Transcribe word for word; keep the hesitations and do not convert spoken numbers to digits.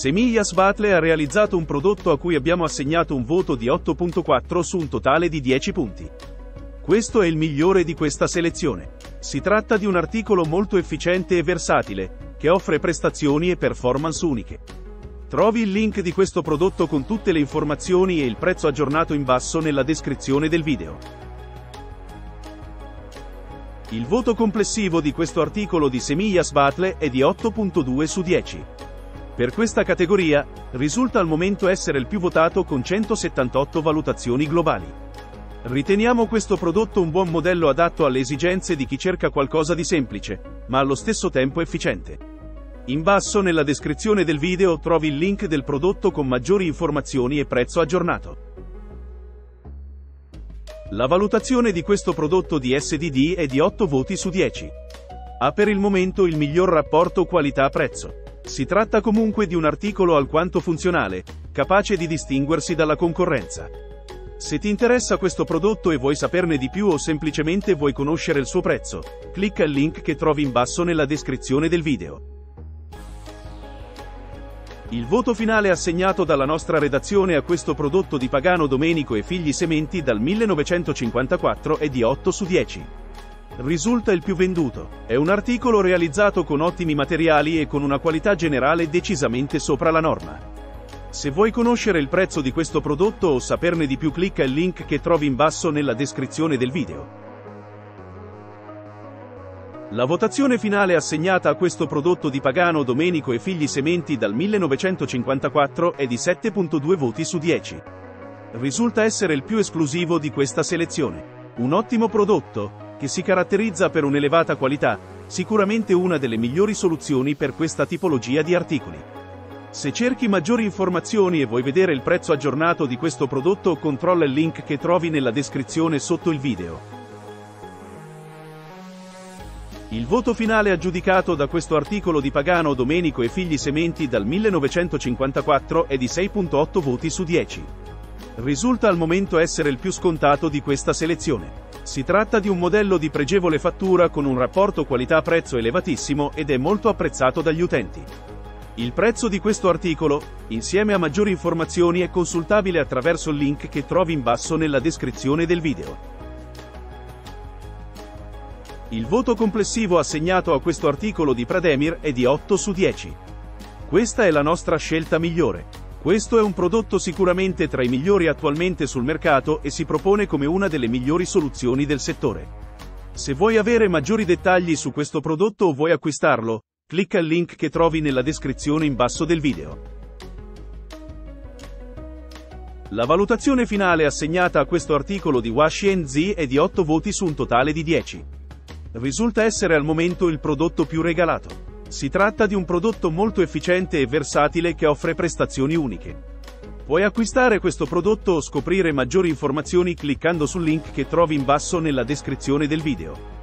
Semillas Batlle ha realizzato un prodotto a cui abbiamo assegnato un voto di otto virgola quattro su un totale di dieci punti. Questo è il migliore di questa selezione. Si tratta di un articolo molto efficiente e versatile, che offre prestazioni e performance uniche. Trovi il link di questo prodotto con tutte le informazioni e il prezzo aggiornato in basso nella descrizione del video. Il voto complessivo di questo articolo di Semillas Batlle è di otto virgola due su dieci. Per questa categoria, risulta al momento essere il più votato con centosettantotto valutazioni globali. Riteniamo questo prodotto un buon modello adatto alle esigenze di chi cerca qualcosa di semplice, ma allo stesso tempo efficiente. In basso nella descrizione del video trovi il link del prodotto con maggiori informazioni e prezzo aggiornato. La valutazione di questo prodotto di S D D è di otto voti su dieci. Ha per il momento il miglior rapporto qualità-prezzo. Si tratta comunque di un articolo alquanto funzionale, capace di distinguersi dalla concorrenza. Se ti interessa questo prodotto e vuoi saperne di più o semplicemente vuoi conoscere il suo prezzo, clicca il link che trovi in basso nella descrizione del video. Il voto finale assegnato dalla nostra redazione a questo prodotto di Pagano Domenico e Figli Sementi dal millenovecentocinquantaquattro è di otto su dieci. Risulta il più venduto. È un articolo realizzato con ottimi materiali e con una qualità generale decisamente sopra la norma. Se vuoi conoscere il prezzo di questo prodotto o saperne di più, clicca il link che trovi in basso nella descrizione del video. La votazione finale assegnata a questo prodotto di Pagano Domenico e Figli Sementi dal millenovecentocinquantaquattro è di sette virgola due voti su dieci. Risulta essere il più esclusivo di questa selezione. Un ottimo prodotto, che si caratterizza per un'elevata qualità, sicuramente una delle migliori soluzioni per questa tipologia di articoli. Se cerchi maggiori informazioni e vuoi vedere il prezzo aggiornato di questo prodotto, controlla il link che trovi nella descrizione sotto il video. Il voto finale aggiudicato da questo articolo di Pagano Domenico e Figli Sementi dal millenovecentocinquantaquattro è di sei virgola otto voti su dieci. Risulta al momento essere il più scontato di questa selezione. Si tratta di un modello di pregevole fattura con un rapporto qualità-prezzo elevatissimo ed è molto apprezzato dagli utenti. Il prezzo di questo articolo, insieme a maggiori informazioni, è consultabile attraverso il link che trovi in basso nella descrizione del video. Il voto complessivo assegnato a questo articolo di Prademir è di otto su dieci. Questa è la nostra scelta migliore. Questo è un prodotto sicuramente tra i migliori attualmente sul mercato e si propone come una delle migliori soluzioni del settore. Se vuoi avere maggiori dettagli su questo prodotto o vuoi acquistarlo, clicca il link che trovi nella descrizione in basso del video. La valutazione finale assegnata a questo articolo di Hua Xian Zi è di otto voti su un totale di dieci. Risulta essere al momento il prodotto più regalato. Si tratta di un prodotto molto efficiente e versatile che offre prestazioni uniche. Puoi acquistare questo prodotto o scoprire maggiori informazioni cliccando sul link che trovi in basso nella descrizione del video.